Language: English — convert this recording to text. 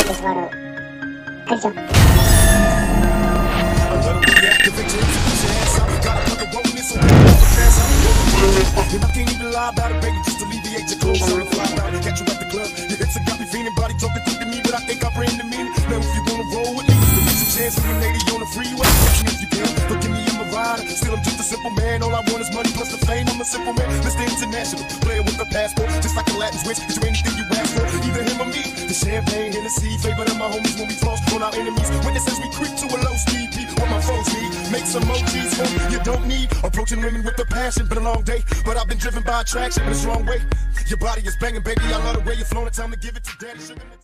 えてしまうの解除。Still I'm just a simple man, all I want is money plus the fame. I'm a simple man, Mr. International, player with a passport, just like a Latin switch, get you anything you ask for, either him or me. The champagne, Hennessy, flavor to my homies when we toss on our enemies. Witnesses we creep to a low speed peak, what my foes need, make some OGs for you don't need. Approaching women with a passion, been a long day, but I've been driven by attraction in a strong way. Your body is banging, baby, I love the way you're flowing, time to give it to daddy.